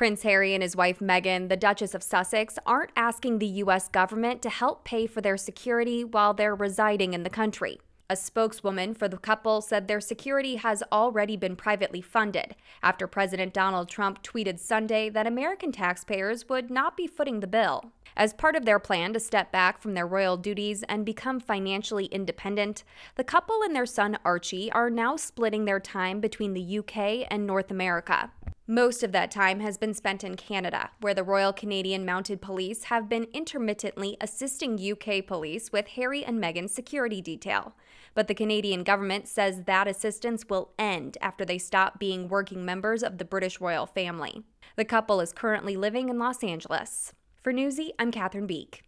Prince Harry and his wife Meghan, the Duchess of Sussex, aren't asking the U.S. government to help pay for their security while they're residing in the country. A spokeswoman for the couple said their security has already been privately funded after President Donald Trump tweeted Sunday that American taxpayers would not be footing the bill. As part of their plan to step back from their royal duties and become financially independent, the couple and their son Archie are now splitting their time between the UK and North America. Most of that time has been spent in Canada, where the Royal Canadian Mounted Police have been intermittently assisting UK police with Harry and Meghan's security detail. But the Canadian government says that assistance will end after they stop being working members of the British royal family. The couple is currently living in Los Angeles. For Newsy, I'm Catherine Beek.